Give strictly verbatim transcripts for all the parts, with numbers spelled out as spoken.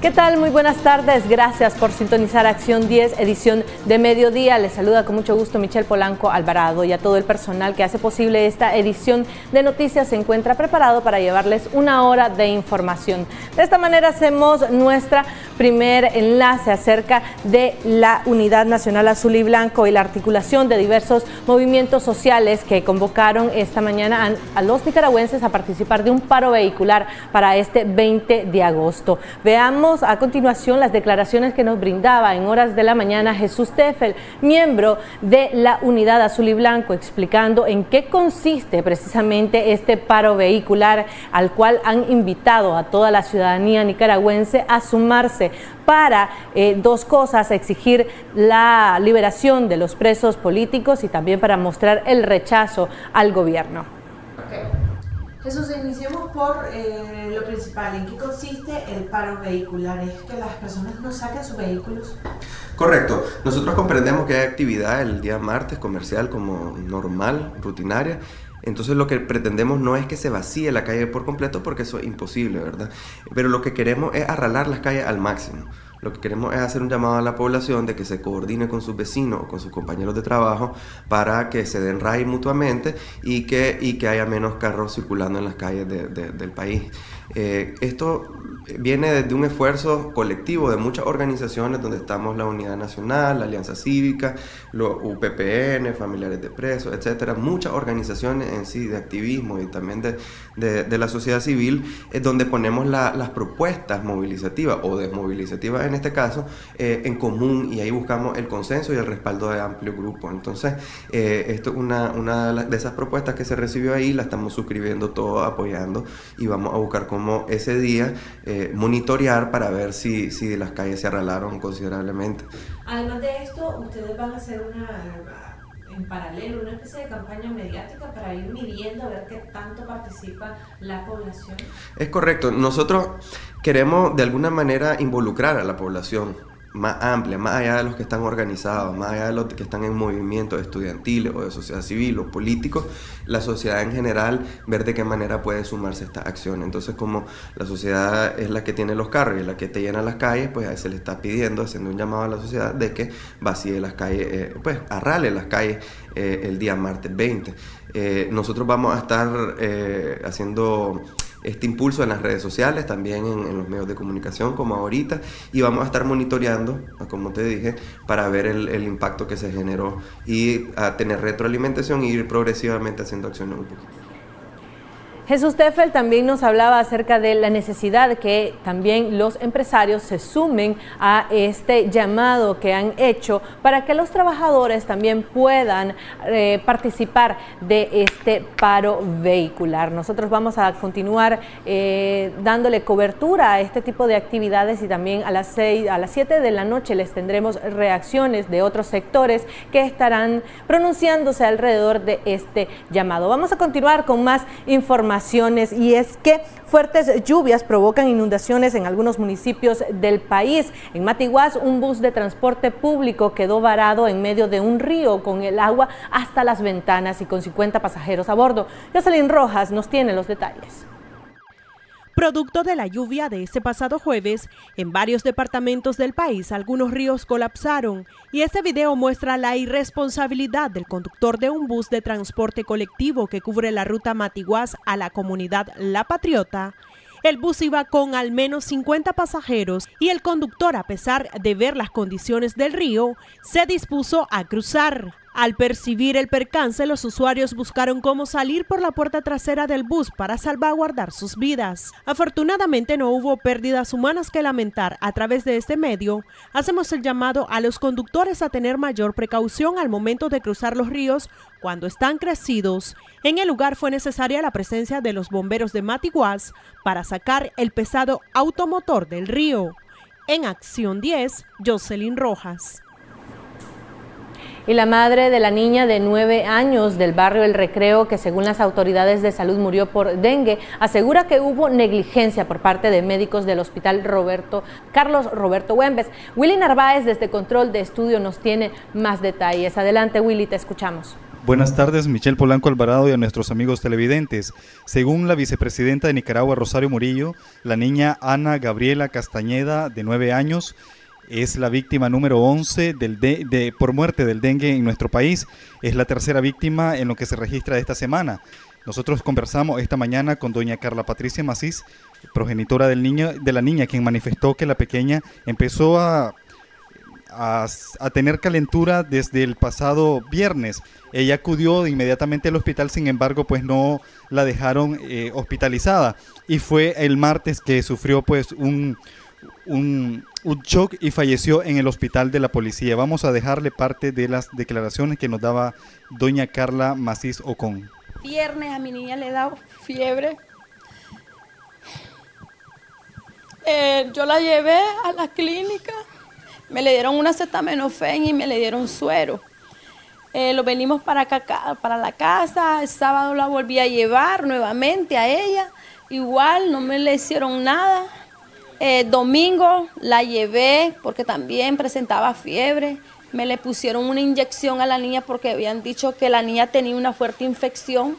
¿Qué tal? Muy buenas tardes, gracias por sintonizar Acción diez, edición de mediodía. Les saluda con mucho gusto Michelle Polanco Alvarado, y a todo el personal que hace posible esta edición de noticias se encuentra preparado para llevarles una hora de información. De esta manera hacemos nuestra primer enlace acerca de la Unidad Nacional Azul y Blanco y la articulación de diversos movimientos sociales que convocaron esta mañana a los nicaragüenses a participar de un paro vehicular para este veinte de agosto. Veamos a continuación las declaraciones que nos brindaba en horas de la mañana Jesús Tefel, miembro de la Unidad Azul y Blanco, explicando en qué consiste precisamente este paro vehicular al cual han invitado a toda la ciudadanía nicaragüense a sumarse para eh, dos cosas: exigir la liberación de los presos políticos y también para mostrar el rechazo al gobierno. Okay. Jesús, iniciemos por eh, lo principal. ¿En qué consiste el paro vehicular? ¿Es que las personas no saquen sus vehículos? Correcto. Nosotros comprendemos que hay actividad el día martes comercial como normal, rutinaria. Entonces lo que pretendemos no es que se vacíe la calle por completo, porque eso es imposible, ¿verdad? Pero lo que queremos es arralar las calles al máximo. Lo que queremos es hacer un llamado a la población de que se coordine con sus vecinos o con sus compañeros de trabajo para que se den ride mutuamente y que, y que haya menos carros circulando en las calles de, de, del país. Eh, esto viene desde un esfuerzo colectivo de muchas organizaciones donde estamos la Unidad Nacional, la Alianza Cívica, los U P P N, familiares de presos, etcétera. Muchas organizaciones en sí de activismo y también de, de, de la sociedad civil, eh, donde ponemos la, las propuestas movilizativas o desmovilizativas en este caso, eh, en común, y ahí buscamos el consenso y el respaldo de amplio grupo. Entonces, eh, esto es una, una de esas propuestas que se recibió ahí, la estamos suscribiendo todo, apoyando, y vamos a buscar como ese día eh, monitorear para ver si, si las calles se arreglaron considerablemente. Además de esto, ustedes van a hacer una... en paralelo, una especie de campaña mediática para ir midiendo a ver qué tanto participa la población. Es correcto, nosotros queremos de alguna manera involucrar a la población más amplia, más allá de los que están organizados, más allá de los que están en movimientos estudiantiles o de sociedad civil o políticos, la sociedad en general, ver de qué manera puede sumarse a esta acción. Entonces, como la sociedad es la que tiene los carros y la que te llena las calles, pues a se le está pidiendo, haciendo un llamado a la sociedad de que vacíe las calles, eh, pues arrale las calles eh, el día martes veinte. Eh, nosotros vamos a estar eh, haciendo este impulso en las redes sociales, también en, en los medios de comunicación como ahorita, y vamos a estar monitoreando, como te dije, para ver el, el impacto que se generó y a tener retroalimentación y ir progresivamente haciendo acciones un poquito. Jesús Tefel también nos hablaba acerca de la necesidad que también los empresarios se sumen a este llamado que han hecho para que los trabajadores también puedan eh, participar de este paro vehicular. Nosotros vamos a continuar eh, dándole cobertura a este tipo de actividades, y también a las seis, a las siete de la noche les tendremos reacciones de otros sectores que estarán pronunciándose alrededor de este llamado. Vamos a continuar con más información. Y es que fuertes lluvias provocan inundaciones en algunos municipios del país. En Matiguás, un bus de transporte público quedó varado en medio de un río con el agua hasta las ventanas y con cincuenta pasajeros a bordo. Jocelyn Rojas nos tiene los detalles. Producto de la lluvia de este pasado jueves, en varios departamentos del país algunos ríos colapsaron, y este video muestra la irresponsabilidad del conductor de un bus de transporte colectivo que cubre la ruta Matiguás a la comunidad La Patriota. El bus iba con al menos cincuenta pasajeros y el conductor, a pesar de ver las condiciones del río, se dispuso a cruzar. Al percibir el percance, los usuarios buscaron cómo salir por la puerta trasera del bus para salvaguardar sus vidas. Afortunadamente no hubo pérdidas humanas que lamentar. A través de este medio, hacemos el llamado a los conductores a tener mayor precaución al momento de cruzar los ríos cuando están crecidos. En el lugar fue necesaria la presencia de los bomberos de Matiguás para sacar el pesado automotor del río. En Acción diez, Jocelyn Rojas. Y la madre de la niña de nueve años del barrio El Recreo, que según las autoridades de salud murió por dengue, asegura que hubo negligencia por parte de médicos del hospital Roberto, Carlos Roberto Güemes. Willy Narváez desde Control de Estudio nos tiene más detalles. Adelante, Willy, te escuchamos. Buenas tardes, Michelle Polanco Alvarado y a nuestros amigos televidentes. Según la vicepresidenta de Nicaragua, Rosario Murillo, la niña Ana Gabriela Castañeda, de nueve años, es la víctima número once del de, de, por muerte del dengue en nuestro país. Es la tercera víctima en lo que se registra esta semana. Nosotros conversamos esta mañana con doña Carla Patricia Macís, progenitora del niño, de la niña, quien manifestó que la pequeña empezó a, a, a tener calentura desde el pasado viernes. Ella acudió inmediatamente al hospital, sin embargo, pues no la dejaron eh, hospitalizada. Y fue el martes que sufrió pues un... Un, un shock y falleció en el hospital de la policía. Vamos a dejarle parte de las declaraciones que nos daba doña Carla Macís Ocón. Viernes a mi niña le he dado fiebre. Eh, yo la llevé a la clínica, me le dieron una acetaminofén y me le dieron suero. Eh, lo venimos para, acá, para la casa, el sábado la volví a llevar nuevamente a ella. Igual no me le hicieron nada. Eh, domingo la llevé porque también presentaba fiebre, me le pusieron una inyección a la niña porque habían dicho que la niña tenía una fuerte infección,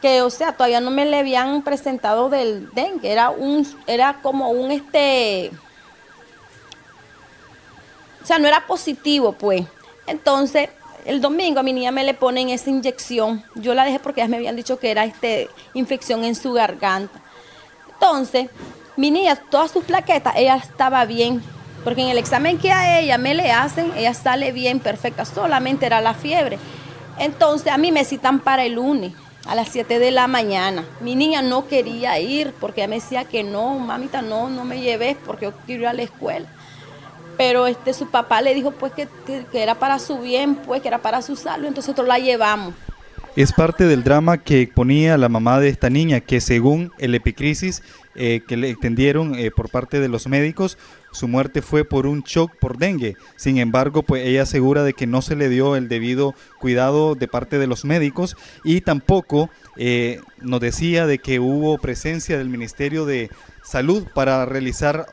que o sea, todavía no me le habían presentado del dengue, era, un, era como un este, o sea, no era positivo pues. Entonces el domingo a mi niña me le ponen esa inyección, yo la dejé porque ellas me habían dicho que era este, infección en su garganta. Entonces mi niña, todas sus plaquetas, ella estaba bien, porque en el examen que a ella me le hacen, ella sale bien, perfecta, solamente era la fiebre. Entonces a mí me citan para el lunes, a las siete de la mañana. Mi niña no quería ir, porque ella me decía que no, mamita, no, no me lleves, porque yo quiero ir a la escuela. Pero este, su papá le dijo pues que, que era para su bien, pues que era para su salud, entonces nosotros la llevamos. Es parte del drama que exponía la mamá de esta niña, que según el Epicrisis eh, que le extendieron eh, por parte de los médicos, su muerte fue por un shock por dengue. Sin embargo, pues ella asegura de que no se le dio el debido cuidado de parte de los médicos y tampoco eh, nos decía de que hubo presencia del Ministerio de Salud para realizar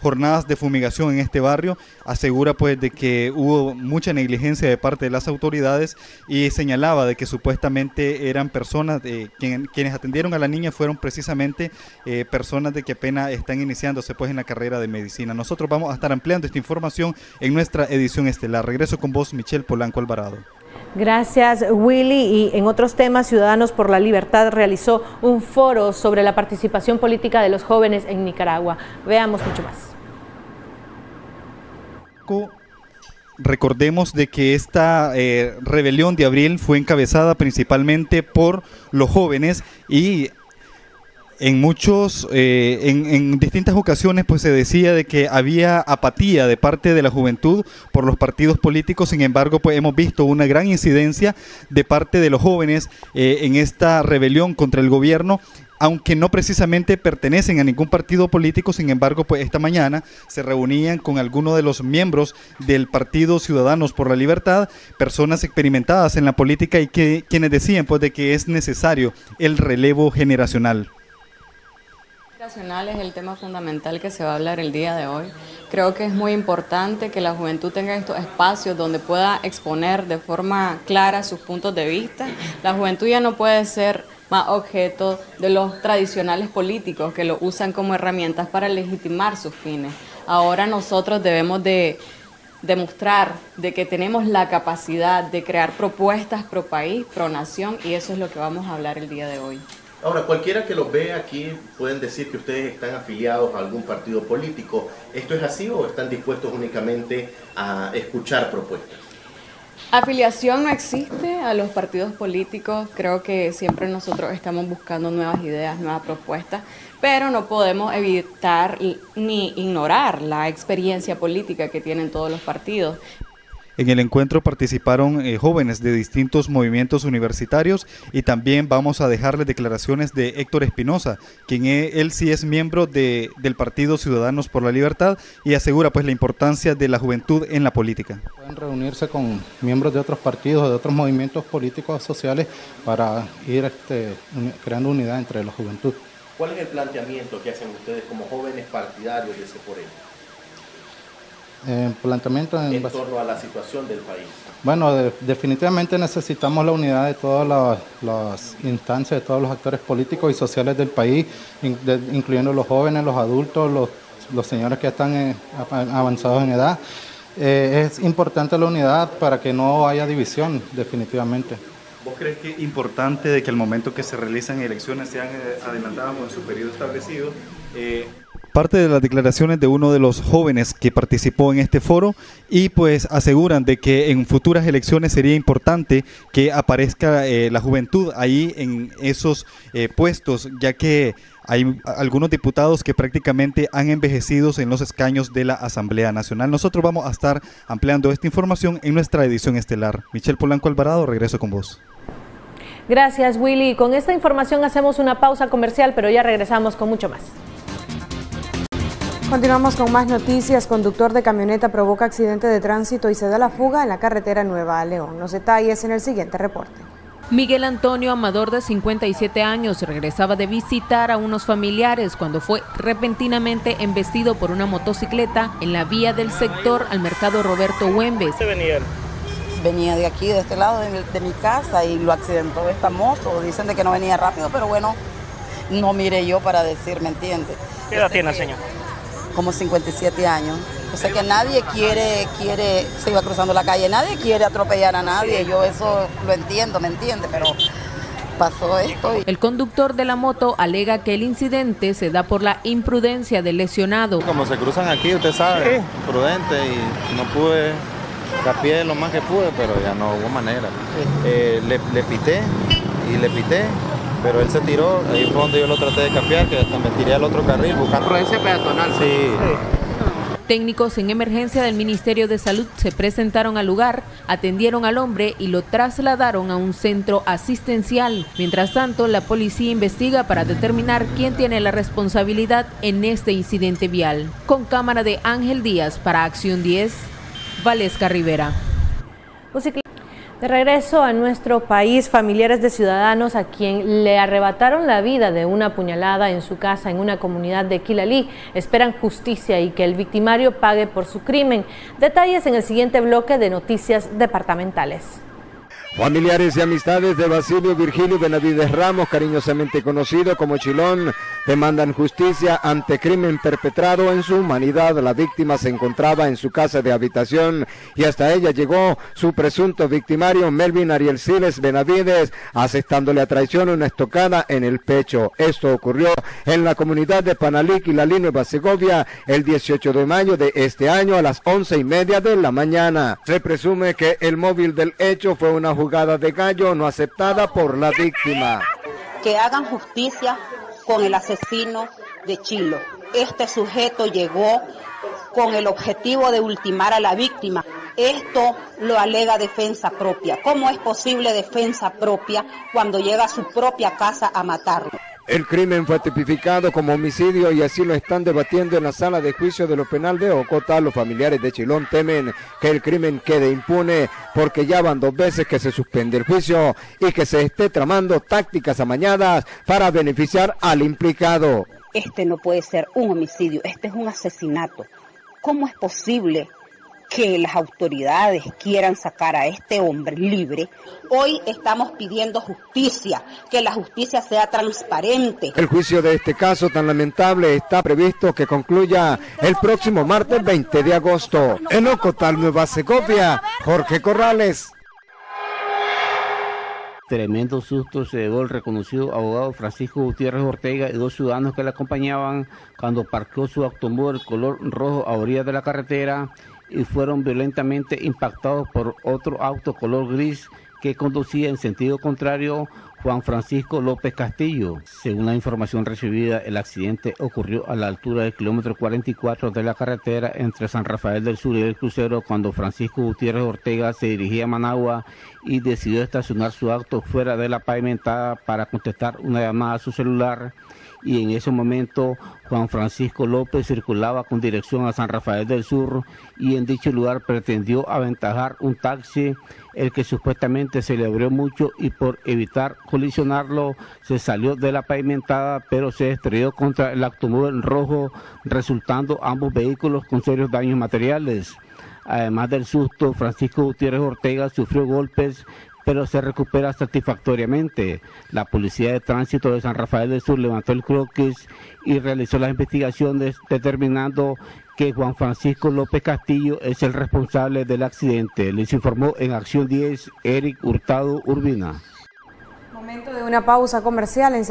jornadas de fumigación en este barrio. Asegura pues de que hubo mucha negligencia de parte de las autoridades y señalaba de que supuestamente eran personas, de, quien, quienes atendieron a la niña fueron precisamente eh, personas de que apenas están iniciándose pues en la carrera de medicina. Nosotros vamos a estar ampliando esta información en nuestra edición estelar. Regreso con vos, Michelle Polanco Alvarado. Gracias, Willy. Y en otros temas, Ciudadanos por la Libertad realizó un foro sobre la participación política de los jóvenes en Nicaragua. Veamos mucho más. Recordemos de que esta eh, rebelión de abril fue encabezada principalmente por los jóvenes y en muchos, eh, en, en distintas ocasiones pues se decía de que había apatía de parte de la juventud por los partidos políticos. Sin embargo, pues hemos visto una gran incidencia de parte de los jóvenes eh, en esta rebelión contra el gobierno, aunque no precisamente pertenecen a ningún partido político. Sin embargo, pues esta mañana se reunían con algunos de los miembros del partido Ciudadanos por la Libertad, personas experimentadas en la política y que quienes decían pues de que es necesario el relevo generacional. Generacional es el tema fundamental que se va a hablar el día de hoy. Creo que es muy importante que la juventud tenga estos espacios donde pueda exponer de forma clara sus puntos de vista. La juventud ya no puede ser más objeto de los tradicionales políticos que lo usan como herramientas para legitimar sus fines. Ahora nosotros debemos de demostrar de que tenemos la capacidad de crear propuestas pro país, pro nación, y eso es lo que vamos a hablar el día de hoy. Ahora, cualquiera que los vea aquí pueden decir que ustedes están afiliados a algún partido político. ¿Esto es así o están dispuestos únicamente a escuchar propuestas? Afiliación no existe a los partidos políticos. Creo que siempre nosotros estamos buscando nuevas ideas, nuevas propuestas, pero no podemos evitar ni ignorar la experiencia política que tienen todos los partidos. En el encuentro participaron eh, jóvenes de distintos movimientos universitarios y también vamos a dejarles declaraciones de Héctor Espinosa, quien es, él sí es miembro de, del Partido Ciudadanos por la Libertad y asegura pues la importancia de la juventud en la política. Pueden reunirse con miembros de otros partidos, de otros movimientos políticos sociales para ir este, creando unidad entre la juventud. ¿Cuál es el planteamiento que hacen ustedes como jóvenes partidarios de ese por ello? eh, planteamiento en, en torno a la situación del país? Bueno, de, definitivamente necesitamos la unidad de todas las instancias, de todos los actores políticos y sociales del país, in, de, incluyendo los jóvenes, los adultos, los, los señores que están eh, avanzados en edad. Eh, es importante la unidad para que no haya división, definitivamente. ¿Vos crees que es importante de que al momento que se realizan elecciones sean adelantadas o en su periodo establecido? Eh... Parte de las declaraciones de uno de los jóvenes que participó en este foro, y pues aseguran de que en futuras elecciones sería importante que aparezca eh, la juventud ahí en esos eh, puestos, ya que hay algunos diputados que prácticamente han envejecido en los escaños de la Asamblea Nacional. Nosotros vamos a estar ampliando esta información en nuestra edición estelar. Michelle Polanco Alvarado, regreso con vos. Gracias, Willy. Con esta información hacemos una pausa comercial, pero ya regresamos con mucho más. Continuamos con más noticias. Conductor de camioneta provoca accidente de tránsito y se da la fuga en la carretera Nueva León. Los detalles en el siguiente reporte. Miguel Antonio Amador, de cincuenta y siete años, regresaba de visitar a unos familiares cuando fue repentinamente embestido por una motocicleta en la vía del sector al mercado Roberto Güemes. Venía de aquí, de este lado de mi, de mi casa, y lo accidentó esta moto. Dicen de que no venía rápido, pero bueno, no miré yo para decir, ¿me entiende? ¿Qué edad tiene, señor? Como cincuenta y siete años. O sea que nadie quiere, quiere, se iba cruzando la calle, nadie quiere atropellar a nadie, yo eso lo entiendo, ¿me entiende? Pero pasó esto. Y... El conductor de la moto alega que el incidente se da por la imprudencia del lesionado. Como se cruzan aquí, usted sabe, prudente, y no pude, capié lo más que pude, pero ya no hubo manera. Eh, le, le pité y le pité. Pero él se tiró, ahí fue donde yo lo traté de cambiar, que hasta me tiré al otro carril buscando ese peatonal. Sí. Sí. Técnicos en emergencia del Ministerio de Salud se presentaron al lugar, atendieron al hombre y lo trasladaron a un centro asistencial. Mientras tanto, la policía investiga para determinar quién tiene la responsabilidad en este incidente vial. Con cámara de Ángel Díaz para Acción diez, Valesca Rivera. De regreso a nuestro país, familiares de ciudadanos a quien le arrebataron la vida de una puñalada en su casa en una comunidad de Quilalí esperan justicia y que el victimario pague por su crimen. Detalles en el siguiente bloque de Noticias Departamentales. Familiares y amistades de Basilio Virgilio Benavides Ramos, cariñosamente conocido como Chilón, demandan justicia ante crimen perpetrado en su humanidad. La víctima se encontraba en su casa de habitación y hasta ella llegó su presunto victimario Melvin Ariel Siles Benavides, asestándole a traición una estocada en el pecho. Esto ocurrió en la comunidad de Panalí, Quilalí, Nueva Segovia, el dieciocho de mayo de este año a las once y media de la mañana. Se presume que el móvil del hecho fue una jugada jugada de gallo no aceptada por la víctima. Que hagan justicia con el asesino de Chilo. Este sujeto llegó con el objetivo de ultimar a la víctima. Esto lo alega defensa propia. ¿Cómo es posible defensa propia cuando llega a su propia casa a matarlo? El crimen fue tipificado como homicidio y así lo están debatiendo en la sala de juicio de lo penal de Ocotá. Los familiares de Chilón temen que el crimen quede impune porque ya van dos veces que se suspende el juicio y que se esté tramando tácticas amañadas para beneficiar al implicado. Este no puede ser un homicidio, este es un asesinato. ¿Cómo es posible que las autoridades quieran sacar a este hombre libre? Hoy estamos pidiendo justicia, que la justicia sea transparente. El juicio de este caso tan lamentable está previsto que concluya el próximo martes veinte de agosto. En Ocotal, Nueva Segovia, Jorge Corrales. Tremendo susto se dio el reconocido abogado Francisco Gutiérrez Ortega y dos ciudadanos que le acompañaban cuando parqueó su automóvil color rojo a orillas de la carretera y fueron violentamente impactados por otro auto color gris que conducía en sentido contrario Juan Francisco López Castillo. Según la información recibida, el accidente ocurrió a la altura del kilómetro cuarenta y cuatro de la carretera entre San Rafael del Sur y el crucero, cuando Francisco Gutiérrez Ortega se dirigía a Managua y decidió estacionar su auto fuera de la pavimentada para contestar una llamada a su celular. Y en ese momento Juan Francisco López circulaba con dirección a San Rafael del Sur y en dicho lugar pretendió aventajar un taxi, el que supuestamente se le abrió mucho y por evitar col colisionarlo, se salió de la pavimentada, pero se estrelló contra el automóvil rojo, resultando ambos vehículos con serios daños materiales. Además del susto, Francisco Gutiérrez Ortega sufrió golpes, pero se recupera satisfactoriamente. La Policía de Tránsito de San Rafael del Sur levantó el croquis y realizó las investigaciones, determinando que Juan Francisco López Castillo es el responsable del accidente. Les informó en Acción diez, Eric Hurtado Urbina. Momento de una pausa comercial. En...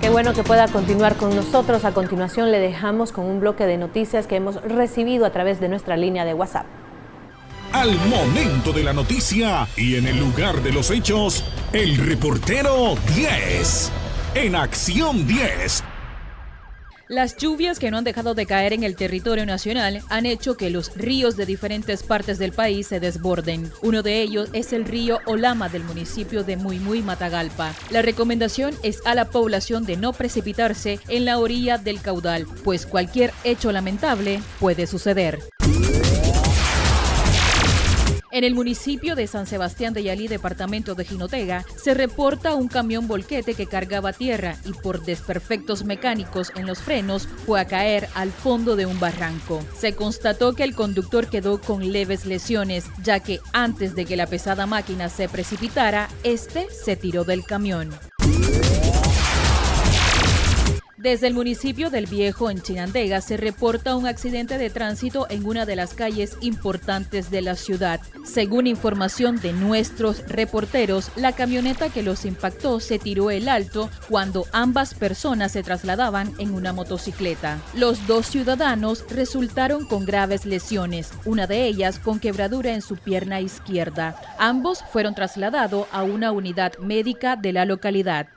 Qué bueno que pueda continuar con nosotros. A continuación le dejamos con un bloque de noticias que hemos recibido a través de nuestra línea de WhatsApp. Al momento de la noticia y en el lugar de los hechos, el reportero diez, en Acción diez. Las lluvias que no han dejado de caer en el territorio nacional han hecho que los ríos de diferentes partes del país se desborden. Uno de ellos es el río Olama del municipio de Muy Muy, Matagalpa. La recomendación es a la población de no precipitarse en la orilla del caudal, pues cualquier hecho lamentable puede suceder. En el municipio de San Sebastián de Yalí, departamento de Jinotega, se reporta un camión volquete que cargaba tierra y por desperfectos mecánicos en los frenos fue a caer al fondo de un barranco. Se constató que el conductor quedó con leves lesiones, ya que antes de que la pesada máquina se precipitara, este se tiró del camión. Desde el municipio del Viejo, en Chinandega, se reporta un accidente de tránsito en una de las calles importantes de la ciudad. Según información de nuestros reporteros, la camioneta que los impactó se tiró el alto cuando ambas personas se trasladaban en una motocicleta. Los dos ciudadanos resultaron con graves lesiones, una de ellas con quebradura en su pierna izquierda. Ambos fueron trasladados a una unidad médica de la localidad.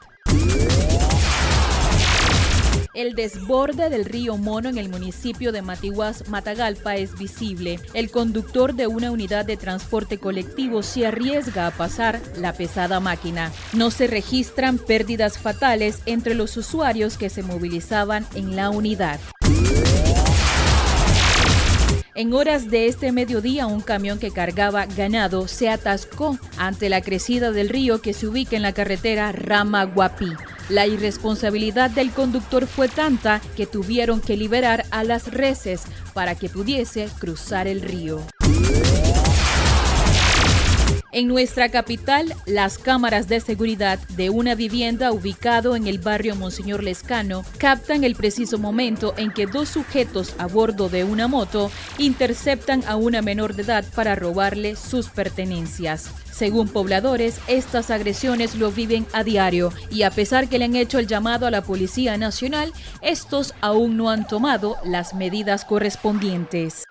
El desborde del río Mono en el municipio de Matiguás, Matagalpa, es visible. El conductor de una unidad de transporte colectivo se arriesga a pasar la pesada máquina. No se registran pérdidas fatales entre los usuarios que se movilizaban en la unidad. En horas de este mediodía, un camión que cargaba ganado se atascó ante la crecida del río que se ubica en la carretera Rama Guapí. La irresponsabilidad del conductor fue tanta que tuvieron que liberar a las reses para que pudiese cruzar el río. En nuestra capital, las cámaras de seguridad de una vivienda ubicado en el barrio Monseñor Lescano captan el preciso momento en que dos sujetos a bordo de una moto interceptan a una menor de edad para robarle sus pertenencias. Según pobladores, estas agresiones lo viven a diario y a pesar que le han hecho el llamado a la Policía Nacional, estos aún no han tomado las medidas correspondientes.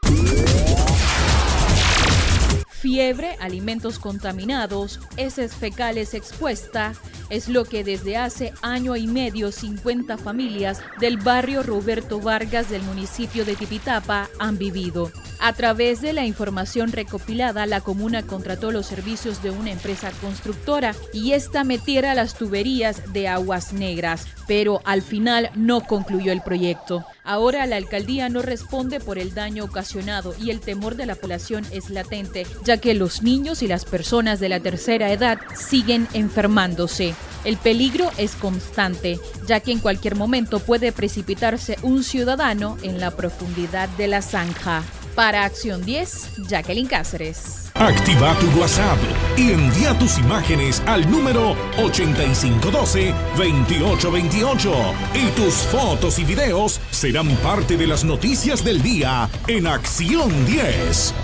Fiebre, alimentos contaminados, heces fecales expuesta, es lo que desde hace año y medio cincuenta familias del barrio Roberto Vargas del municipio de Tipitapa han vivido. A través de la información recopilada, la comuna contrató los servicios de una empresa constructora y esta metiera las tuberías de Aguas Negras, pero al final no concluyó el proyecto. Ahora la alcaldía no responde por el daño ocasionado y el temor de la población es latente, ya que los niños y las personas de la tercera edad siguen enfermándose. El peligro es constante, ya que en cualquier momento puede precipitarse un ciudadano en la profundidad de la zanja. Para Acción diez, Jacqueline Cáceres. Activa tu WhatsApp y envía tus imágenes al número ochenta y cinco doce, veintiocho veintiocho y tus fotos y videos serán parte de las noticias del día en Acción diez.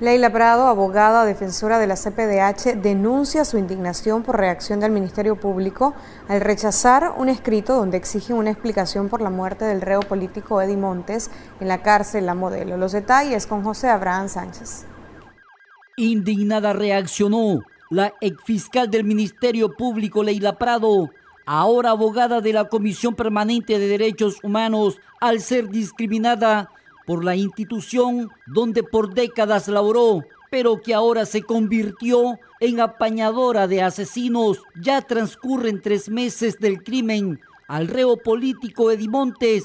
Leila Prado, abogada defensora de la C P D H, denuncia su indignación por reacción del Ministerio Público al rechazar un escrito donde exigen una explicación por la muerte del reo político Eddie Montes en la cárcel La Modelo. Los detalles con José Abraham Sánchez. Indignada reaccionó la exfiscal del Ministerio Público, Leila Prado, ahora abogada de la Comisión Permanente de Derechos Humanos, al ser discriminada por la institución donde por décadas laboró, pero que ahora se convirtió en apañadora de asesinos. Ya transcurren tres meses del crimen al reo político Eddie Montes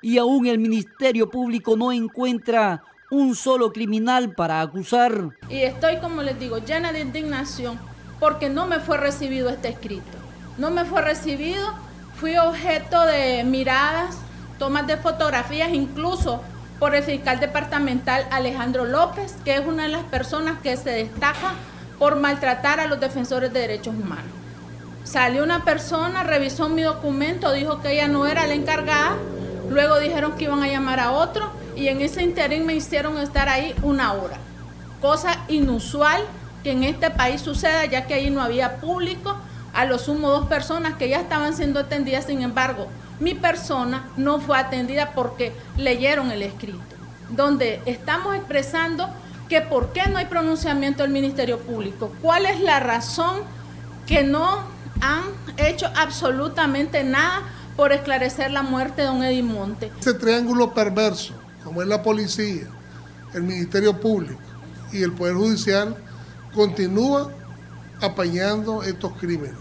y aún el Ministerio Público no encuentra un solo criminal para acusar. Y estoy, como les digo, llena de indignación porque no me fue recibido este escrito. No me fue recibido, fui objeto de miradas, tomas de fotografías, incluso por el fiscal departamental Alejandro López, que es una de las personas que se destaca por maltratar a los defensores de derechos humanos. Salió una persona, revisó mi documento, dijo que ella no era la encargada, luego dijeron que iban a llamar a otro y en ese interín me hicieron estar ahí una hora. Cosa inusual que en este país suceda, ya que ahí no había público, a lo sumo dos personas que ya estaban siendo atendidas, sin embargo, mi persona no fue atendida porque leyeron el escrito, donde estamos expresando que por qué no hay pronunciamiento del Ministerio Público, cuál es la razón que no han hecho absolutamente nada por esclarecer la muerte de don Edimonte. Ese triángulo perverso, como es la policía, el Ministerio Público y el Poder Judicial, continúa apañando estos crímenes,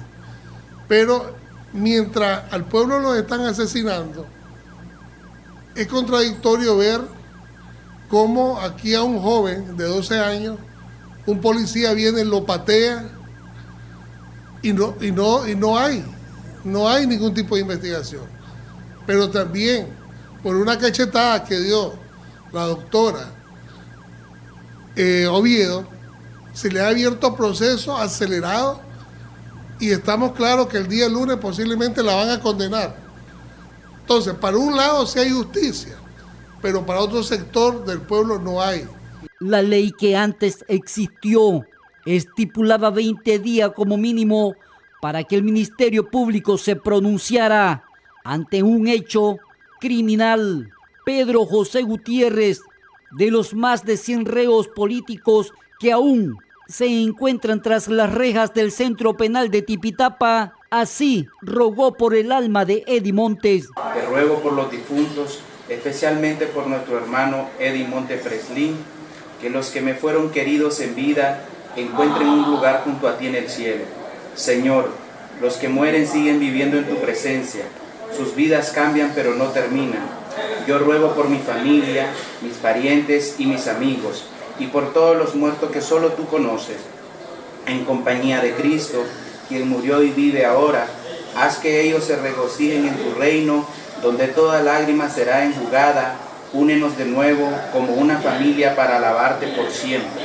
pero mientras al pueblo lo están asesinando, es contradictorio ver cómo aquí a un joven de doce años, un policía viene, lo patea y no, y no, y no hay, no hay ningún tipo de investigación. Pero también por una cachetada que dio la doctora eh, Oviedo, se le ha abierto proceso acelerado y estamos claros que el día lunes posiblemente la van a condenar. Entonces, para un lado sí hay justicia, pero para otro sector del pueblo no hay. La ley que antes existió estipulaba veinte días como mínimo para que el Ministerio Público se pronunciara ante un hecho criminal. Pedro José Gutiérrez, de los más de cien reos políticos que aún se encuentran tras las rejas del Centro Penal de Tipitapa, así rogó por el alma de Edy Montes. Te ruego por los difuntos, especialmente por nuestro hermano Edy Montes Preslin, que los que me fueron queridos en vida encuentren un lugar junto a ti en el cielo. Señor, los que mueren siguen viviendo en tu presencia, sus vidas cambian pero no terminan. Yo ruego por mi familia, mis parientes y mis amigos, y por todos los muertos que solo tú conoces, en compañía de Cristo, quien murió y vive ahora, haz que ellos se regocijen en tu reino, donde toda lágrima será enjugada. Únenos de nuevo como una familia para alabarte por siempre.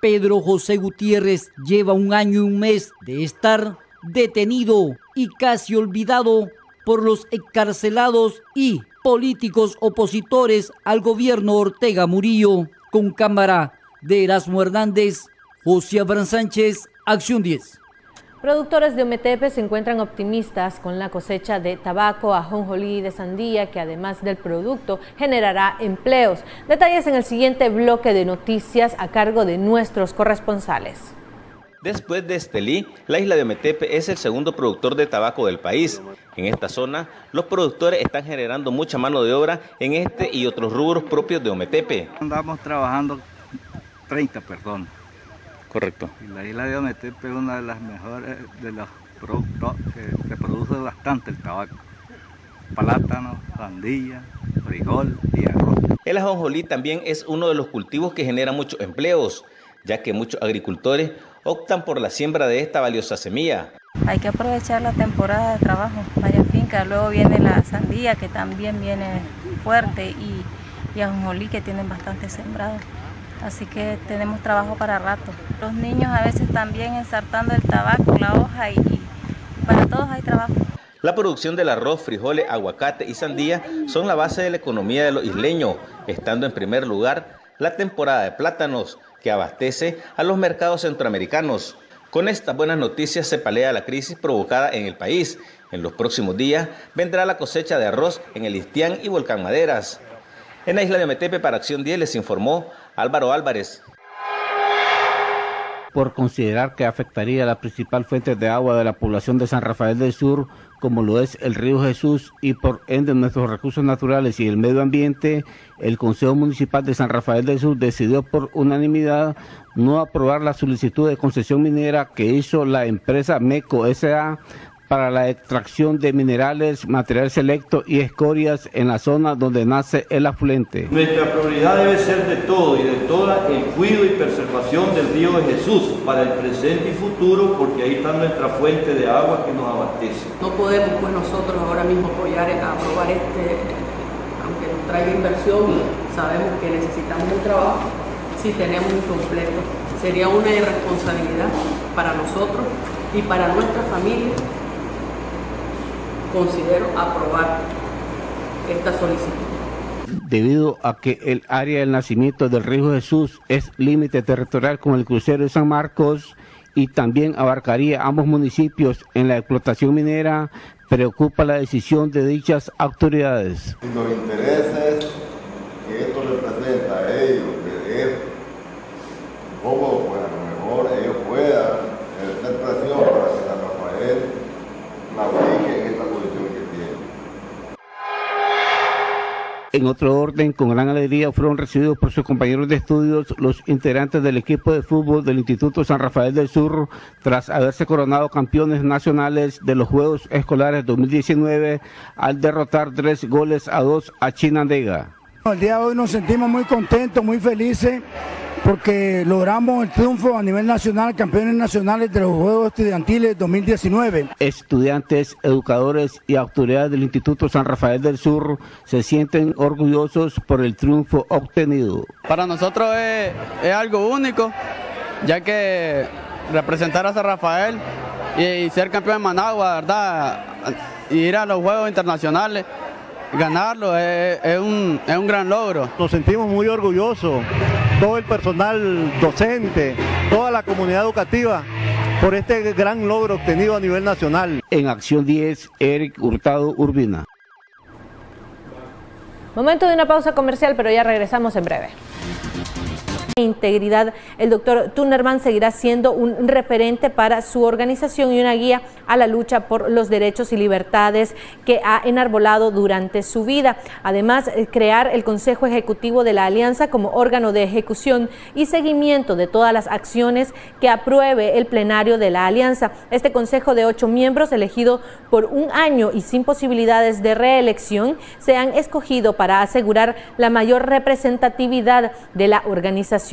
Pedro José Gutiérrez lleva un año y un mes de estar detenido y casi olvidado por los encarcelados y políticos opositores al gobierno Ortega Murillo. Con cámara de Erasmo Hernández, José Abraham Sánchez, Acción diez. Productores de Ometepe se encuentran optimistas con la cosecha de tabaco, ajonjolí y de sandía, que además del producto generará empleos. Detalles en el siguiente bloque de noticias a cargo de nuestros corresponsales. Después de Estelí, la isla de Ometepe es el segundo productor de tabaco del país. En esta zona, los productores están generando mucha mano de obra en este y otros rubros propios de Ometepe. Andamos trabajando treinta personas. Correcto. Y la isla de Ometepe es una de las mejores, de los productos que se produce bastante el tabaco. Plátano, sandía, frijol y arroz. El ajonjolí también es uno de los cultivos que genera muchos empleos, ya que muchos agricultores optan por la siembra de esta valiosa semilla. Hay que aprovechar la temporada de trabajo, varias fincas, luego viene la sandía que también viene fuerte y, y ajonjolí que tienen bastante sembrado, así que tenemos trabajo para rato. Los niños a veces también ensartando el tabaco, la hoja y, y para todos hay trabajo. La producción del arroz, frijoles, aguacate y sandía son la base de la economía de los isleños, estando en primer lugar la temporada de plátanos, que abastece a los mercados centroamericanos. Con estas buenas noticias se palea la crisis provocada en el país. En los próximos días vendrá la cosecha de arroz en el Istián y Volcán Maderas. En la isla de Ometepe para Acción diez les informó Álvaro Álvarez. Por considerar que afectaría la principal fuente de agua de la población de San Rafael del Sur, como lo es el río Jesús, y por ende nuestros recursos naturales y el medio ambiente, el Consejo Municipal de San Rafael del Sur decidió por unanimidad no aprobar la solicitud de concesión minera que hizo la empresa MECO S A para la extracción de minerales, material selecto y escorias en la zona donde nace el afluente. Nuestra prioridad debe ser de todo y de toda el cuidado y preservación del río de Jesús para el presente y futuro, porque ahí está nuestra fuente de agua que nos abastece. No podemos pues nosotros ahora mismo apoyar, aprobar este, aunque nos traiga inversión, sabemos que necesitamos un trabajo, si tenemos incompleto. Sería una irresponsabilidad para nosotros y para nuestra familia. Considero aprobar esta solicitud. Debido a que el área del nacimiento del río Jesús es límite territorial con el crucero de San Marcos y también abarcaría ambos municipios en la explotación minera, preocupa la decisión de dichas autoridades. Si nos interesa es que esto representa a ellos, que es como pues a lo mejor ellos puedan hacer presión para que San Rafael la aplique. En otro orden, con gran alegría fueron recibidos por sus compañeros de estudios los integrantes del equipo de fútbol del Instituto San Rafael del Sur tras haberse coronado campeones nacionales de los Juegos Escolares dos mil diecinueve al derrotar tres goles a dos a Chinandega. El día de hoy nos sentimos muy contentos, muy felices porque logramos el triunfo a nivel nacional, campeones nacionales de los Juegos Estudiantiles dos mil diecinueve. Estudiantes, educadores y autoridades del Instituto San Rafael del Sur se sienten orgullosos por el triunfo obtenido. Para nosotros es, es algo único, ya que representar a San Rafael y, y ser campeón en Managua, ¿verdad? Y ir a los Juegos Internacionales, ganarlo es, es, un, es un gran logro. Nos sentimos muy orgullosos, todo el personal docente, toda la comunidad educativa, por este gran logro obtenido a nivel nacional. En Acción diez, Eric Hurtado Urbina. Momento de una pausa comercial, pero ya regresamos en breve. Integridad, el doctor Tunerman seguirá siendo un referente para su organización y una guía a la lucha por los derechos y libertades que ha enarbolado durante su vida. Además, crear el Consejo Ejecutivo de la Alianza como órgano de ejecución y seguimiento de todas las acciones que apruebe el plenario de la Alianza. Este consejo de ocho miembros, elegido por un año y sin posibilidades de reelección, se han escogido para asegurar la mayor representatividad de la organización.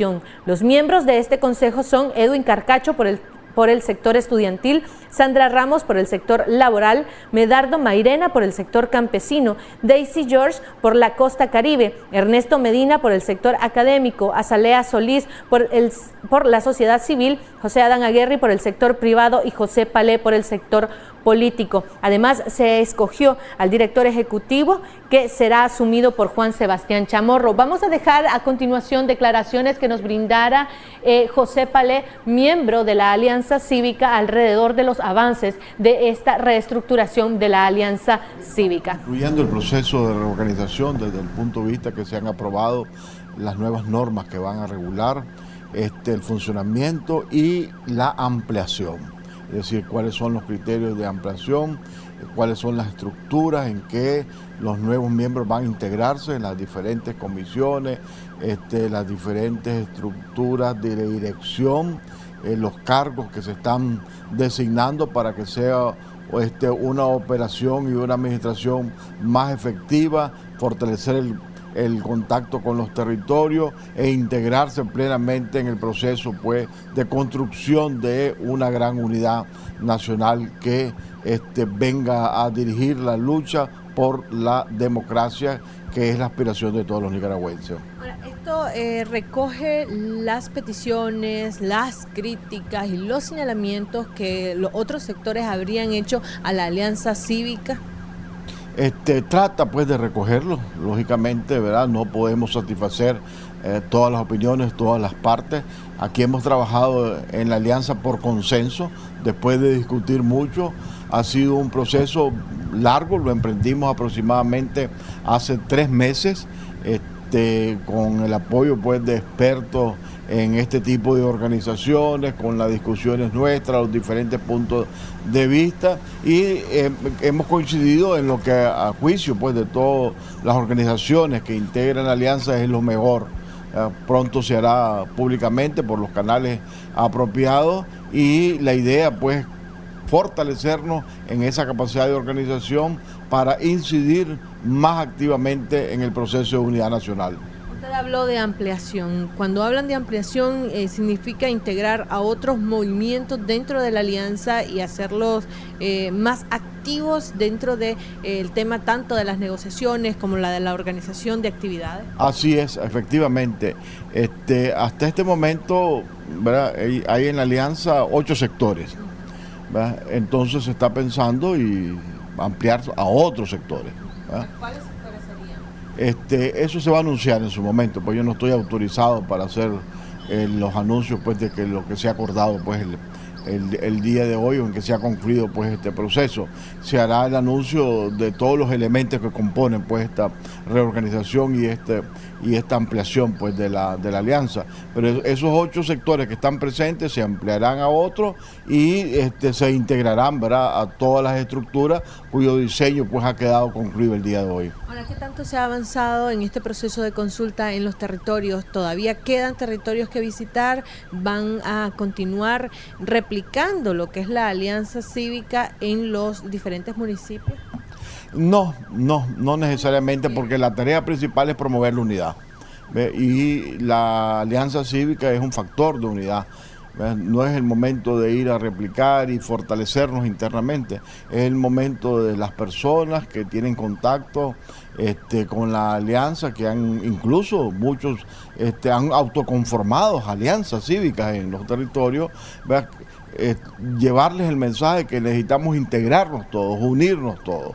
Los miembros de este consejo son Edwin Carcache por el, por el sector estudiantil, Sandra Ramos por el sector laboral, Medardo Mairena por el sector campesino, Daisy George por la costa caribe, Ernesto Medina por el sector académico, Azalea Solís por, el, por la sociedad civil, José Adán Aguerri por el sector privado y José Palé por el sector político. Además, se escogió al director ejecutivo que será asumido por Juan Sebastián Chamorro. Vamos a dejar a continuación declaraciones que nos brindara eh, José Palé, miembro de la Alianza Cívica, alrededor de los avances de esta reestructuración de la Alianza Cívica. Incluyendo el proceso de reorganización desde el punto de vista que se han aprobado las nuevas normas que van a regular este, el funcionamiento y la ampliación. Es decir, cuáles son los criterios de ampliación, cuáles son las estructuras en que los nuevos miembros van a integrarse en las diferentes comisiones, este, las diferentes estructuras de dirección, eh, los cargos que se están designando para que sea este, una operación y una administración más efectiva, fortalecer el, el contacto con los territorios e integrarse plenamente en el proceso pues, de construcción de una gran unidad nacional que este, venga a dirigir la lucha por la democracia, que es la aspiración de todos los nicaragüenses. Ahora, esto eh, recoge las peticiones, las críticas y los señalamientos que los otros sectores habrían hecho a la Alianza Cívica. Este, trata pues de recogerlo, lógicamente, ¿verdad? No podemos satisfacer eh, todas las opiniones, todas las partes. Aquí hemos trabajado en la Alianza por consenso, después de discutir mucho. Ha sido un proceso largo, lo emprendimos aproximadamente hace tres meses, este, con el apoyo pues de expertos en este tipo de organizaciones, con las discusiones nuestras, los diferentes puntos de vista, y eh, hemos coincidido en lo que a juicio pues, de todas las organizaciones que integran la Alianza es lo mejor. Eh, pronto se hará públicamente por los canales apropiados y la idea pues fortalecernos en esa capacidad de organización para incidir más activamente en el proceso de unidad nacional. Usted habló de ampliación. Cuando hablan de ampliación, eh, significa integrar a otros movimientos dentro de la alianza y hacerlos eh, más activos dentro del de, eh, tema tanto de las negociaciones como la de la organización de actividades. Así es, efectivamente. Este, hasta este momento, ¿verdad?, hay, hay en la alianza ocho sectores, ¿verdad? Entonces se está pensando y ampliar a otros sectores, ¿verdad? ¿Cuáles? Este, eso se va a anunciar en su momento, pues yo no estoy autorizado para hacer eh, los anuncios pues de que lo que se ha acordado pues el, el, el día de hoy o en que se ha concluido pues este proceso. Se hará el anuncio de todos los elementos que componen pues esta reorganización y este y esta ampliación pues de la, de la alianza. Pero esos ocho sectores que están presentes se ampliarán a otros y este, se integrarán, ¿verdad?, a todas las estructuras cuyo diseño pues ha quedado concluido el día de hoy. Ahora, ¿qué tanto se ha avanzado en este proceso de consulta en los territorios? ¿Todavía quedan territorios que visitar? ¿Van a continuar replicando lo que es la alianza cívica en los diferentes municipios? No, no, no necesariamente, porque la tarea principal es promover la unidad, ¿ve? Y la alianza cívica es un factor de unidad, ¿ve? No es el momento de ir a replicar y fortalecernos internamente, es el momento de las personas que tienen contacto este, con la alianza, que han incluso muchos este, han autoconformado alianzas cívicas en los territorios, ¿ve? Eh, llevarles el mensaje que necesitamos integrarnos todos, unirnos todos.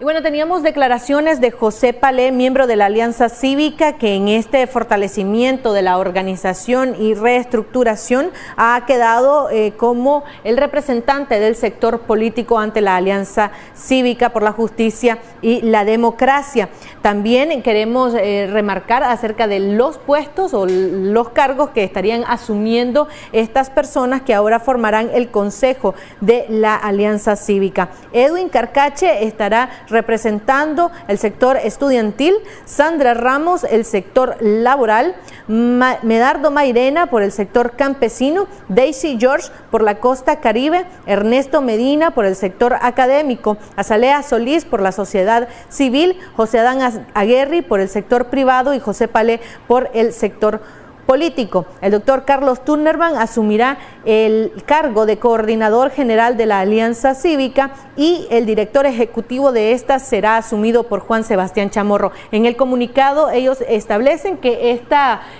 Y bueno, teníamos declaraciones de José Palé, miembro de la Alianza Cívica, que en este fortalecimiento de la organización y reestructuración ha quedado eh, como el representante del sector político ante la Alianza Cívica por la Justicia y la Democracia. También queremos eh, remarcar acerca de los puestos o los cargos que estarían asumiendo estas personas que ahora formarán el Consejo de la Alianza Cívica. Edwin Carcache estará representando el sector estudiantil, Sandra Ramos el sector laboral, Ma- Medardo Mairena por el sector campesino, Daisy George por la costa caribe, Ernesto Medina por el sector académico, Azalea Solís por la sociedad civil, José Adán Aguerri por el sector privado y José Palé por el sector político. El doctor Carlos Turnerman asumirá el cargo de coordinador general de la Alianza Cívica y el director ejecutivo de esta será asumido por Juan Sebastián Chamorro. En el comunicado ellos establecen que este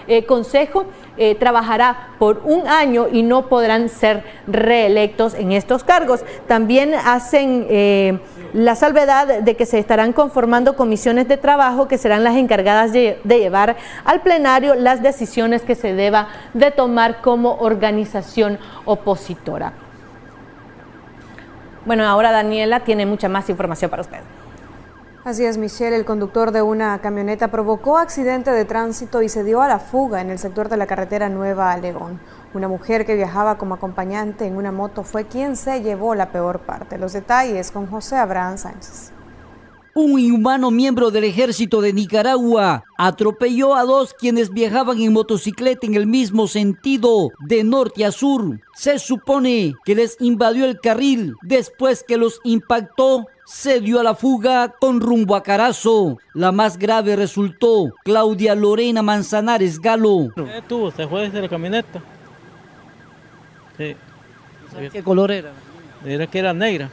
eh, consejo eh, trabajará por un año y no podrán ser reelectos en estos cargos. También hacen eh, la salvedad de que se estarán conformando comisiones de trabajo que serán las encargadas de, de llevar al plenario las decisiones que se deba de tomar como organización opositora. Bueno, ahora Daniela tiene mucha más información para usted. Así es, Michelle. El conductor de una camioneta provocó accidente de tránsito y se dio a la fuga en el sector de la carretera Nueva León. Una mujer que viajaba como acompañante en una moto fue quien se llevó la peor parte. Los detalles con José Abraham Sánchez. Un inhumano miembro del ejército de Nicaragua atropelló a dos quienes viajaban en motocicleta en el mismo sentido, de norte a sur. Se supone que les invadió el carril. Después que los impactó, se dio a la fuga con rumbo a Carazo. La más grave resultó Claudia Lorena Manzanares Galo. ¿Qué tuvo? Se fue desde la camioneta. Sí. ¿Qué color era? Era que era negra,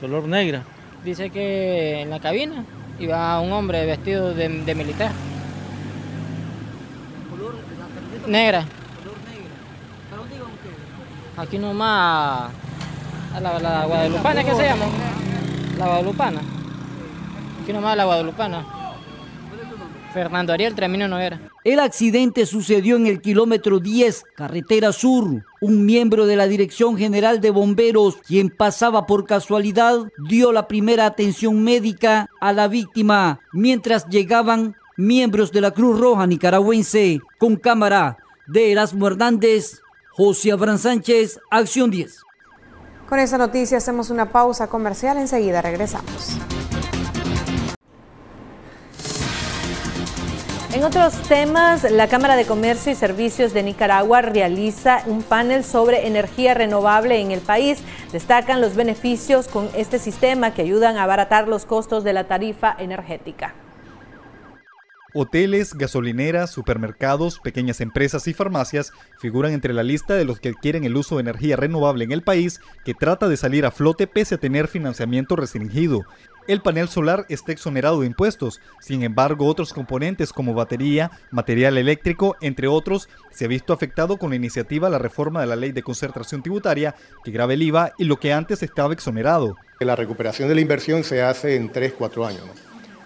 color negra. Dice que en la cabina iba un hombre vestido de, de militar. ¿Color, la tarjeta? Negra. ¿Color negra? ¿Para dónde iban ustedes? Aquí nomás a la, la Guadalupana, ¿qué se llama? La Guadalupana. Aquí nomás la Guadalupana. Fernando Ariel Tremino Noguera. El accidente sucedió en el kilómetro diez, carretera sur. Un miembro de la Dirección General de Bomberos, quien pasaba por casualidad, dio la primera atención médica a la víctima, mientras llegaban miembros de la Cruz Roja nicaragüense. Con cámara de Erasmo Hernández, José Abraham Sánchez, Acción diez. Con esa noticia hacemos una pausa comercial, enseguida regresamos. En otros temas, la Cámara de Comercio y Servicios de Nicaragua realiza un panel sobre energía renovable en el país. Destacan los beneficios con este sistema que ayudan a abaratar los costos de la tarifa energética. Hoteles, gasolineras, supermercados, pequeñas empresas y farmacias figuran entre la lista de los que adquieren el uso de energía renovable en el país, que trata de salir a flote pese a tener financiamiento restringido. El panel solar está exonerado de impuestos, sin embargo otros componentes como batería, material eléctrico, entre otros, se ha visto afectado con la iniciativa la reforma de la ley de concertación tributaria que grava el I V A y lo que antes estaba exonerado. La recuperación de la inversión se hace en tres, cuatro años, ¿no?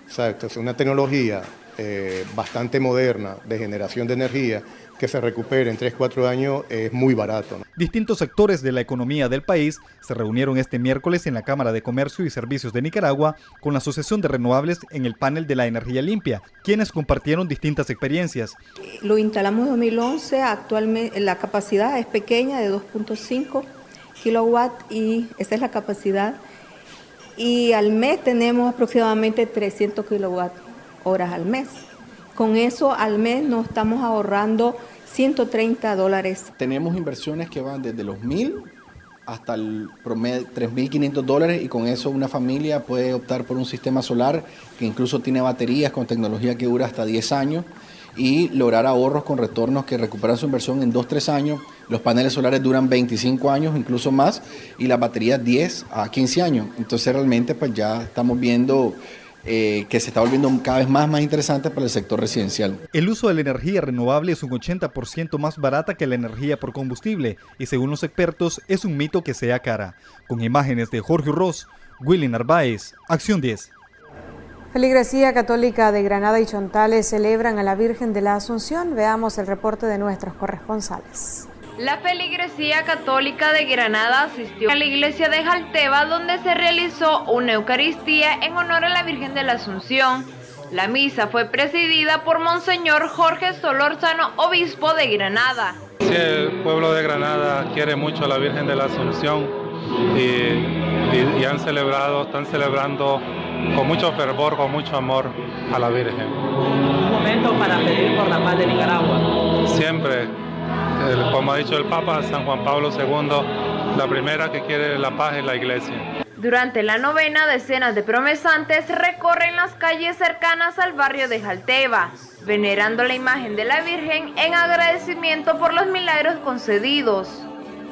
Exacto, es una tecnología Eh, bastante moderna de generación de energía que se recupere en tres, cuatro años es eh, muy barato, ¿no? Distintos sectores de la economía del país se reunieron este miércoles en la Cámara de Comercio y Servicios de Nicaragua con la Asociación de Renovables en el panel de la energía limpia, quienes compartieron distintas experiencias. Lo instalamos en dos mil once, actualmente la capacidad es pequeña de dos punto cinco kilowatts y esa es la capacidad y al mes tenemos aproximadamente trescientos kilowatts horas al mes. Con eso al mes nos estamos ahorrando ciento treinta dólares. Tenemos inversiones que van desde los mil hasta el promedio tres mil quinientos dólares y con eso una familia puede optar por un sistema solar que incluso tiene baterías con tecnología que dura hasta diez años y lograr ahorros con retornos que recuperan su inversión en dos, tres años. Los paneles solares duran veinticinco años, incluso más, y las baterías diez a quince años. Entonces realmente pues ya estamos viendo Eh, que se está volviendo cada vez más, más interesante para el sector residencial. El uso de la energía renovable es un ochenta por ciento más barata que la energía por combustible y según los expertos es un mito que sea cara. Con imágenes de Jorge Ross, Willy Narváez, Acción diez. La Iglesia Católica de Granada y Chontales celebran a la Virgen de la Asunción. Veamos el reporte de nuestros corresponsales. La Feligresía Católica de Granada asistió a la iglesia de Jalteva donde se realizó una Eucaristía en honor a la Virgen de la Asunción. La misa fue presidida por Monseñor Jorge Solórzano, obispo de Granada. Sí, el pueblo de Granada quiere mucho a la Virgen de la Asunción y, y, y han celebrado, están celebrando con mucho fervor, con mucho amor a la Virgen. Un momento para pedir por la paz de Nicaragua. Siempre. Como ha dicho el Papa San Juan Pablo segundo, la primera que quiere la paz es la iglesia. Durante la novena, decenas de promesantes recorren las calles cercanas al barrio de Jalteva, venerando la imagen de la Virgen en agradecimiento por los milagros concedidos.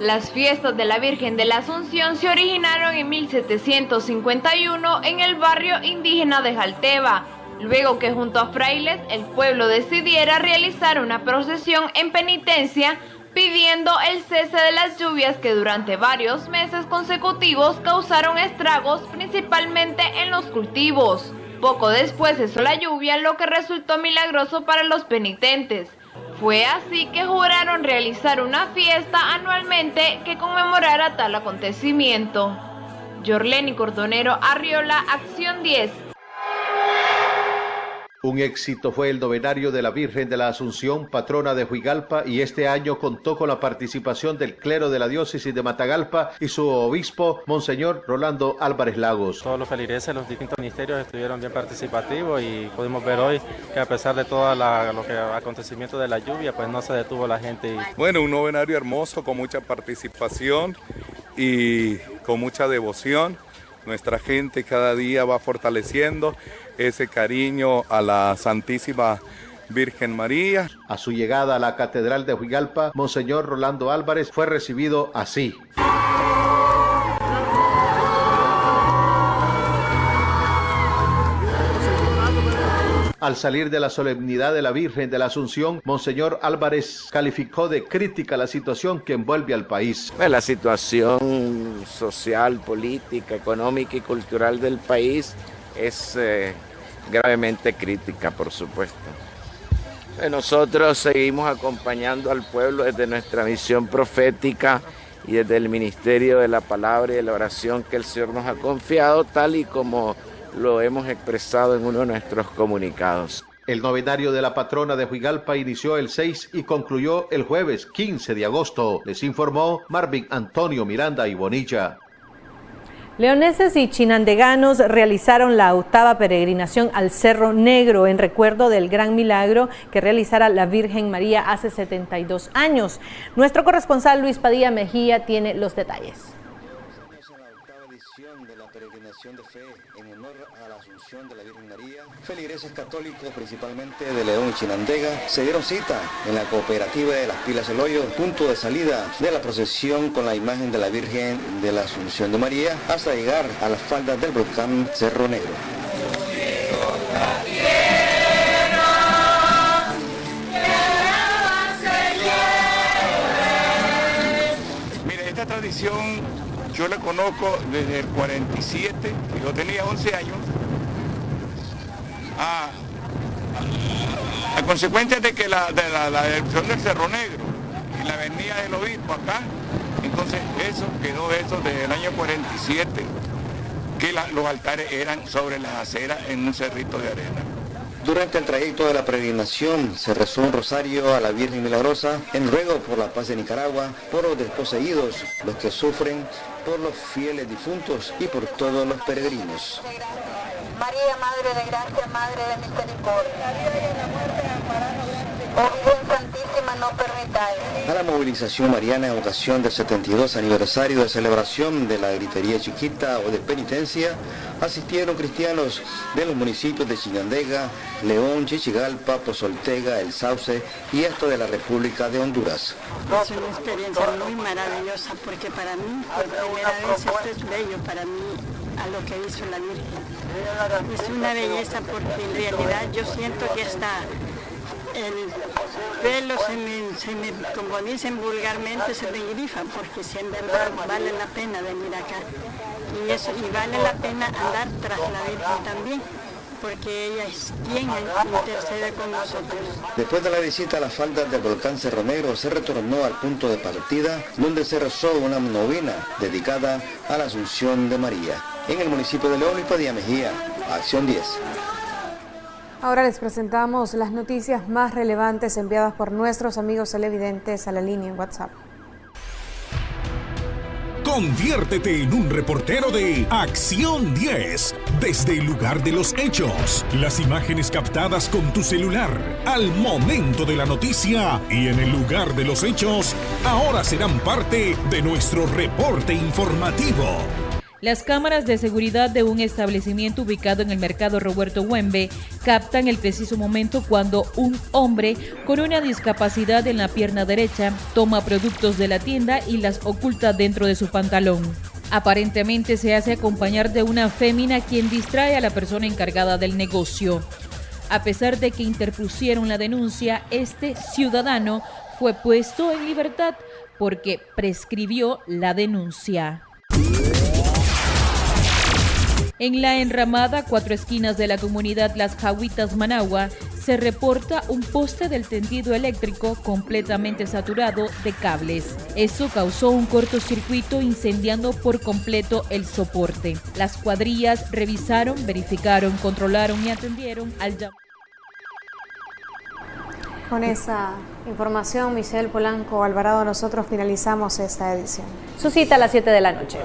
Las fiestas de la Virgen de la Asunción se originaron en mil setecientos cincuenta y uno en el barrio indígena de Jalteva, luego que junto a frailes el pueblo decidiera realizar una procesión en penitencia pidiendo el cese de las lluvias que durante varios meses consecutivos causaron estragos principalmente en los cultivos. Poco después cesó la lluvia, lo que resultó milagroso para los penitentes. Fue así que juraron realizar una fiesta anualmente que conmemorara tal acontecimiento. Yorleni Cordonero Arriola, Acción diez. Un éxito fue el novenario de la Virgen de la Asunción, patrona de Juigalpa, y este año contó con la participación del clero de la diócesis de Matagalpa y su obispo, Monseñor Rolando Álvarez Lagos. Todos los feligreses, los distintos ministerios estuvieron bien participativos y pudimos ver hoy que a pesar de todo los acontecimientos de la lluvia, pues no se detuvo la gente. Bueno, un novenario hermoso con mucha participación y con mucha devoción. Nuestra gente cada día va fortaleciendo ese cariño a la Santísima Virgen María. A su llegada a la Catedral de Juigalpa, Monseñor Rolando Álvarez fue recibido así. Al salir de la solemnidad de la Virgen de la Asunción, Monseñor Álvarez calificó de crítica la situación que envuelve al país. La situación social, política, económica y cultural del país es eh, gravemente crítica, por supuesto. Nosotros seguimos acompañando al pueblo desde nuestra misión profética y desde el ministerio de la palabra y de la oración que el Señor nos ha confiado, tal y como lo hemos expresado en uno de nuestros comunicados. El novenario de la patrona de Juigalpa inició el seis y concluyó el jueves quince de agosto. Les informó Marvin Antonio Miranda y Bonilla. Leoneses y chinandeganos realizaron la octava peregrinación al Cerro Negro en recuerdo del gran milagro que realizara la Virgen María hace setenta y dos años. Nuestro corresponsal Luis Padilla Mejía tiene los detalles. De fe en honor a la Asunción de la Virgen María, feligreses católicos principalmente de León y Chinandega se dieron cita en la cooperativa de las Pilas El Hoyo, punto de salida de la procesión con la imagen de la Virgen de la Asunción de María hasta llegar a las faldas del volcán Cerro Negro. Mire, esta tradición yo la conozco desde el cuarenta y siete, yo tenía once años, a, a, a consecuencia de que la, de la, la erupción del Cerro Negro y la avenida del Obispo acá, entonces eso quedó eso desde el año cuarenta y siete, que la, los altares eran sobre las aceras en un cerrito de arena. Durante el trayecto de la peregrinación se rezó un rosario a la Virgen Milagrosa en ruego por la paz de Nicaragua, por los desposeídos, los que sufren, por los fieles difuntos y por todos los peregrinos. María, Madre de Gracia, Madre de Misericordia. A la movilización mariana en ocasión del setenta y dos aniversario de celebración de la Gritería Chiquita o de Penitencia asistieron cristianos de los municipios de Chinandega, León, Chichigalpa, Pozoltega, El Sauce y hasta de la República de Honduras. Es una experiencia muy maravillosa porque para mí, por primera vez, esto es bello para mí a lo que hizo la Virgen. Es una belleza porque en realidad yo siento que está... El pelo se me, se me, como dicen vulgarmente, se me grifa, porque si en verdad vale la pena venir acá. Y eso, y vale la pena andar tras la Virgen también, porque ella es quien intercede con nosotros. Después de la visita a las faldas del volcán Cerro Negro, se retornó al punto de partida, donde se rezó una novena dedicada a la Asunción de María. En el municipio de León, Luis Padilla Mejía, Acción diez. Ahora les presentamos las noticias más relevantes enviadas por nuestros amigos televidentes a la línea en WhatsApp. Conviértete en un reportero de Acción diez, desde el lugar de los hechos, las imágenes captadas con tu celular, al momento de la noticia y en el lugar de los hechos, ahora serán parte de nuestro reporte informativo. Las cámaras de seguridad de un establecimiento ubicado en el mercado Roberto Huembe captan el preciso momento cuando un hombre con una discapacidad en la pierna derecha toma productos de la tienda y las oculta dentro de su pantalón. Aparentemente se hace acompañar de una fémina quien distrae a la persona encargada del negocio. A pesar de que interpusieron la denuncia, este ciudadano fue puesto en libertad porque prescribió la denuncia. En la enramada Cuatro Esquinas de la comunidad Las Jahuitas, Managua, se reporta un poste del tendido eléctrico completamente saturado de cables. Eso causó un cortocircuito incendiando por completo el soporte. Las cuadrillas revisaron, verificaron, controlaron y atendieron al llamado. Con esa información, Michelle Polanco Alvarado, nosotros finalizamos esta edición. Su cita a las siete de la noche.